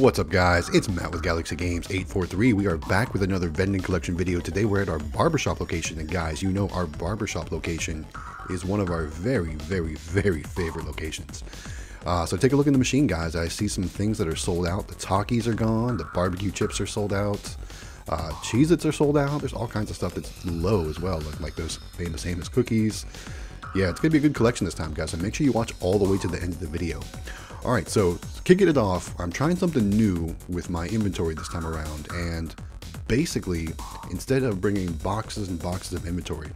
What's up guys, it's Matt with Galaxy Games 843. We are back with another vending collection video. Today we're at our barbershop location, and guys, you know our barbershop location is one of our very, very, very favorite locations. So take a look in the machine, guys. I see some things that are sold out. The Takis are gone, the barbecue chips are sold out, Cheez-Its are sold out. There's all kinds of stuff that's low as well, like those Famous Amos cookies. Yeah, it's gonna be a good collection this time, guys, so make sure you watch all the way to the end of the video. Alright, so kicking it off, I'm trying something new with my inventory this time around, and basically, instead of bringing boxes and boxes of inventory,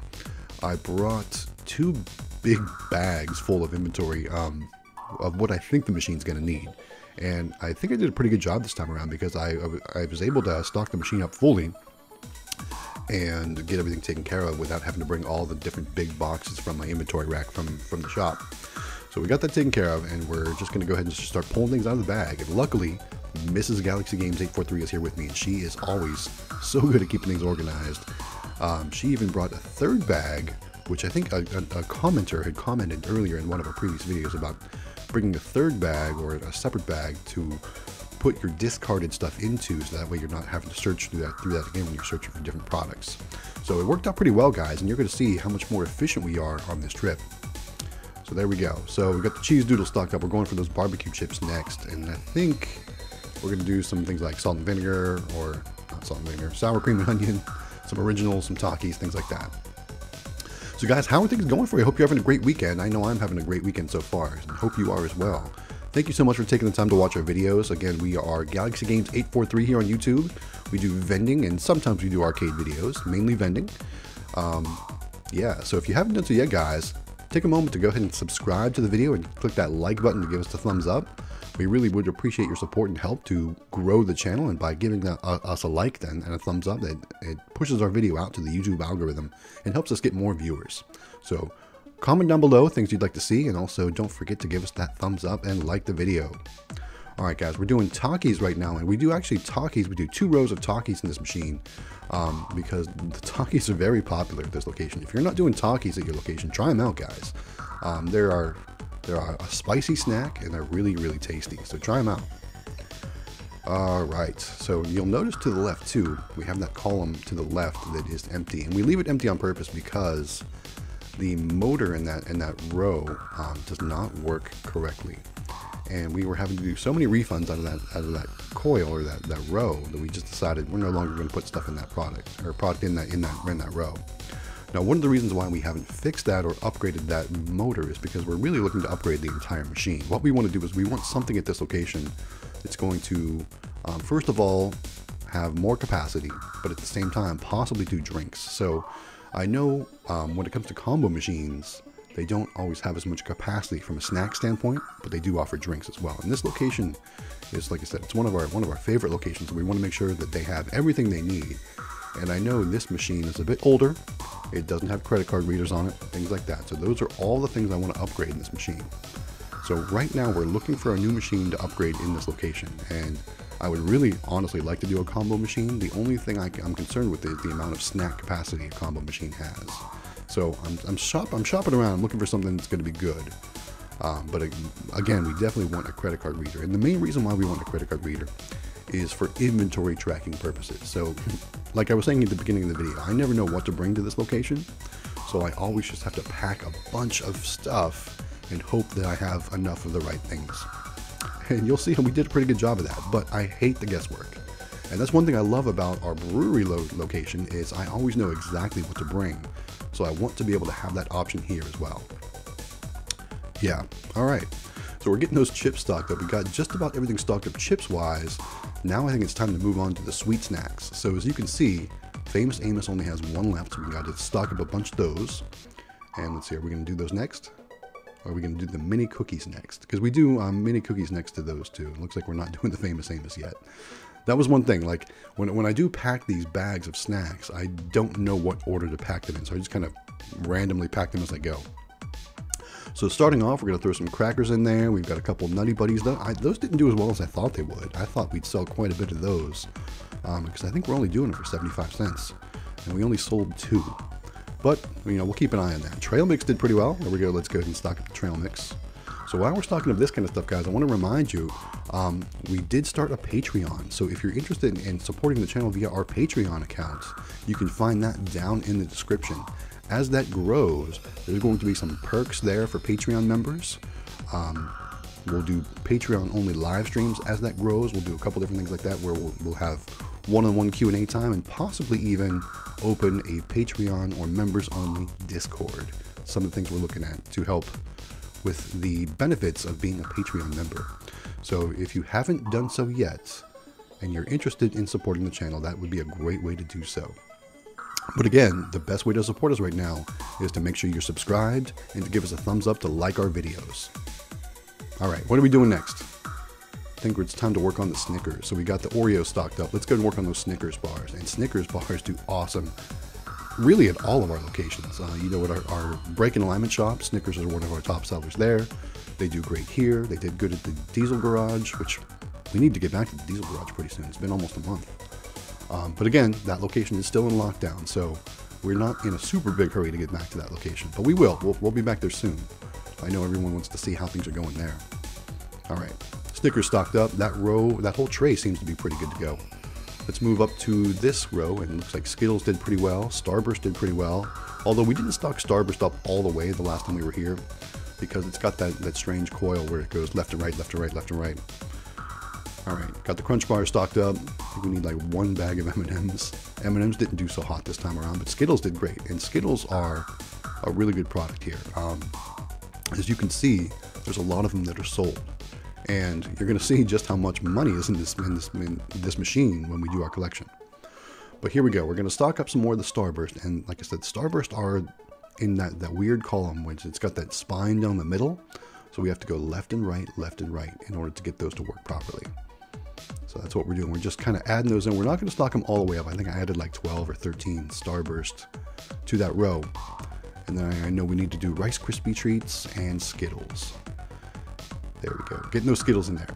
I brought two big bags full of inventory of what I think the machine's going to need. And I think I did a pretty good job this time around because I was able to stock the machine up fully and get everything taken care of without having to bring all the different big boxes from my inventory rack from the shop. So we got that taken care of, and we're just going to go ahead and just start pulling things out of the bag. And luckily, Mrs. Galaxy Games 843 is here with me, and she is always so good at keeping things organized. She even brought a third bag, which I think a commenter had commented earlier in one of our previous videos about bringing a third bag or a separate bag to put your discarded stuff into, so that way you're not having to search through that again when you're searching for different products. So it worked out pretty well, guys, and you're going to see how much more efficient we are on this trip. So there we go. So we got the cheese doodle stocked up. We're going for those barbecue chips next, and I think we're going to do some things like salt and vinegar, or not salt and vinegar, sour cream and onion, some originals, some Takis, things like that. So guys, how are things going for you? I hope you're having a great weekend. I know I'm having a great weekend so far, and hope you are as well. Thank you so much for taking the time to watch our videos. Again, we are Galaxy Games 843 here on YouTube. We do vending, and sometimes we do arcade videos, mainly vending. Yeah, so if you haven't done so yet, guys, take a moment to go ahead and subscribe to the video and click that like button to give us the thumbs up. We really would appreciate your support and help to grow the channel, and by giving us a like then and a thumbs up, it pushes our video out to the YouTube algorithm and helps us get more viewers. So comment down below things you'd like to see, and also don't forget to give us that thumbs up and like the video. Alright guys, we're doing Takis right now, and we do actually Takis. We do two rows of Takis in this machine because the Takis are very popular at this location. If you're not doing Takis at your location, try them out, guys. They are a spicy snack, and they're really tasty, so try them out. Alright, so you'll notice to the left too, we have that column to the left that is empty, and we leave it empty on purpose because the motor in that row does not work correctly, and we were having to do so many refunds out of that coil or that row that we just decided we're no longer going to put stuff in that product in that row. Now, one of the reasons why we haven't fixed that or upgraded that motor is because we're really looking to upgrade the entire machine. What we want to do is we want something at this location that's going to, first of all, have more capacity, but at the same time possibly do drinks. So I know when it comes to combo machines, they don't always have as much capacity from a snack standpoint, but they do offer drinks as well. And this location is, like I said, it's one of our favorite locations. We want to make sure that they have everything they need. And I know this machine is a bit older. It doesn't have credit card readers on it, things like that. So those are all the things I want to upgrade in this machine. So right now we're looking for a new machine to upgrade in this location. And I would really honestly like to do a combo machine. The only thing I'm concerned with is the amount of snack capacity a combo machine has. So I'm shopping around, I'm looking for something that's going to be good. But again, we definitely want a credit card reader. And the main reason why we want a credit card reader is for inventory tracking purposes. So like I was saying at the beginning of the video, I never know what to bring to this location. So I always just have to pack a bunch of stuff and hope that I have enough of the right things. And you'll see we did a pretty good job of that, but I hate the guesswork. And that's one thing I love about our brewery location is I always know exactly what to bring. So I want to be able to have that option here as well. Yeah, all right. So we're getting those chips stocked up. We got just about everything stocked up chips-wise. Now I think it's time to move on to the sweet snacks. So as you can see, Famous Amos only has one left, so we got to stock up a bunch of those. And let's see, are we gonna do those next? Or are we gonna do the mini cookies next? Because we do mini cookies next to those two. It looks like we're not doing the Famous Amos yet. That was one thing, like when I do pack these bags of snacks, I don't know what order to pack them in, so I just kind of randomly pack them as I go. So starting off, we're going to throw some crackers in there. We've got a couple Nutty Buddies. Those didn't do as well as I thought they would. I thought we'd sell quite a bit of those because I think we're only doing it for 75 cents, and we only sold two. But, you know, we'll keep an eye on that. Trail mix did pretty well. There we go. Let's go ahead and stock up the trail mix. So while we're talking of this kind of stuff, guys, I want to remind you, we did start a Patreon. So if you're interested in supporting the channel via our Patreon accounts, you can find that down in the description. As that grows, there's going to be some perks there for Patreon members. We'll do Patreon only live streams as that grows. We'll do a couple different things like that where we'll have one-on-one Q&A time and possibly even open a Patreon or members-only Discord. Some of the things we're looking at to help with the benefits of being a Patreon member. So if you haven't done so yet and you're interested in supporting the channel, that would be a great way to do so. But again, the best way to support us right now is to make sure you're subscribed and to give us a thumbs up to like our videos. All right, what are we doing next? I think it's time to work on the Snickers. So we got the Oreo stocked up. Let's go and work on those Snickers bars. And Snickers bars do awesome, really, at all of our locations. You know, at our break and alignment shop, Snickers are one of our top sellers there. They do great here. They did good at the Diesel Garage, which we need to get back to the Diesel Garage pretty soon. It's been almost a month. But again, that location is still in lockdown, so we're not in a super big hurry to get back to that location. But we will. We'll be back there soon. I know everyone wants to see how things are going there. All right. Snickers stocked up. That row, that whole tray seems to be pretty good to go. Let's move up to this row, and it looks like Skittles did pretty well. Starburst did pretty well. Although we didn't stock Starburst up all the way the last time we were here, because it's got that strange coil where it goes left and right, left and right, left and right. All right, got the Crunch bar stocked up. I think we need like one bag of M&Ms. M&Ms didn't do so hot this time around, but Skittles did great. And Skittles are a really good product here. As you can see, there's a lot of them that are sold. And you're going to see just how much money is in this machine when we do our collection. But here we go. We're going to stock up some more of the Starburst. And like I said, Starburst are in that weird column, which it's got that spine down the middle. So we have to go left and right in order to get those to work properly. So that's what we're doing. We're just kind of adding those in. We're not going to stock them all the way up. I think I added like 12 or 13 Starburst to that row. And then I know we need to do Rice Krispie Treats and Skittles. There we go. Getting those Skittles in there.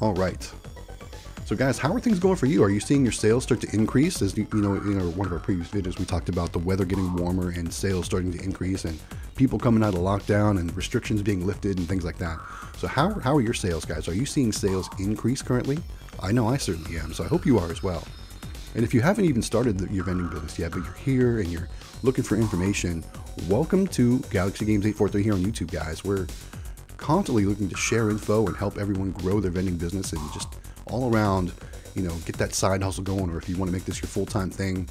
All right. So guys, how are things going for you? Are you seeing your sales start to increase? As you know, in one of our previous videos, we talked about the weather getting warmer and sales starting to increase and people coming out of lockdown and restrictions being lifted and things like that. So how are your sales, guys? Are you seeing sales increase currently? I know I certainly am, so I hope you are as well. And if you haven't even started your vending business yet, but you're here and you're looking for information, welcome to Galaxy Games 843 here on YouTube, guys. We're constantly looking to share info and help everyone grow their vending business and just all around, you know, get that side hustle going, or if you want to make this your full-time thing.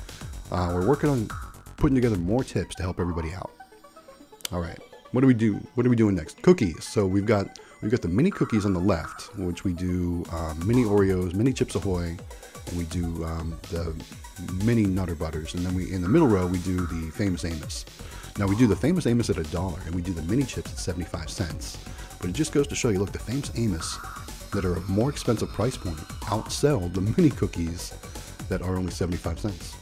We're working on putting together more tips to help everybody out. All right, what are we doing next? Cookies. So we've got the mini cookies on the left, which we do mini Oreos, mini Chips Ahoy, and we do the mini Nutter Butters. And then in the middle row, we do the Famous Amos. Now we do the Famous Amos at $1 and we do the mini chips at 75 cents. But it just goes to show you, look, the Famous Amos that are a more expensive price point outsell the mini cookies that are only 75 cents.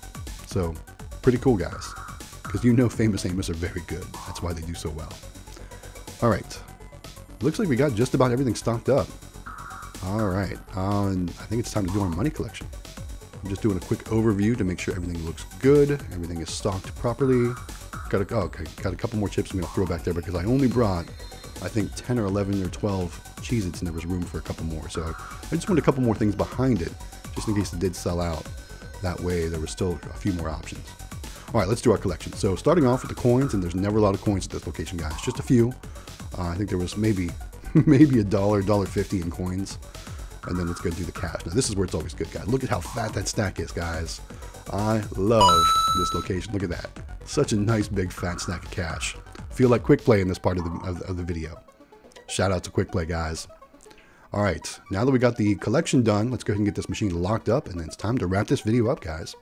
So pretty cool, guys, because you know Famous Amos are very good. That's why they do so well. All right. Looks like we got just about everything stocked up. All right. I think it's time to do our money collection. I'm just doing a quick overview to make sure everything looks good. Everything is stocked properly. Got a couple more chips I'm going to throw back there because I only brought, I think, 10 or 11 or 12 Cheez-Its, and there was room for a couple more. So I just wanted a couple more things behind it, just in case it did sell out. That way, there was still a few more options. All right, let's do our collection. So starting off with the coins, and there's never a lot of coins at this location, guys. Just a few. I think there was maybe $1, $1.50 in coins. And then let's go do the cash. Now, this is where it's always good, guys. Look at how fat that stack is, guys. I love this location. Look at that. Such a nice, big, fat stack of cash. Feel like Quick Play in this part of the video. Shout out to Quick Play, guys. All right, now that we got the collection done, let's go ahead and get this machine locked up, and then it's time to wrap this video up, guys.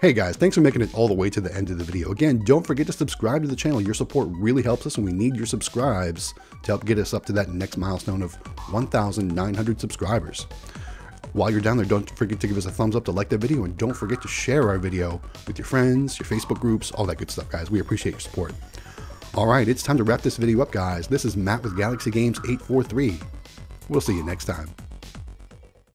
Hey guys, thanks for making it all the way to the end of the video. Again, don't forget to subscribe to the channel. Your support really helps us, and we need your subscribes to help get us up to that next milestone of 1,900 subscribers. While you're down there, don't forget to give us a thumbs up to like the video, and don't forget to share our video with your friends, your Facebook groups, all that good stuff, guys. We appreciate your support. All right, it's time to wrap this video up, guys. This is Matt with Galaxy Games 843. We'll see you next time.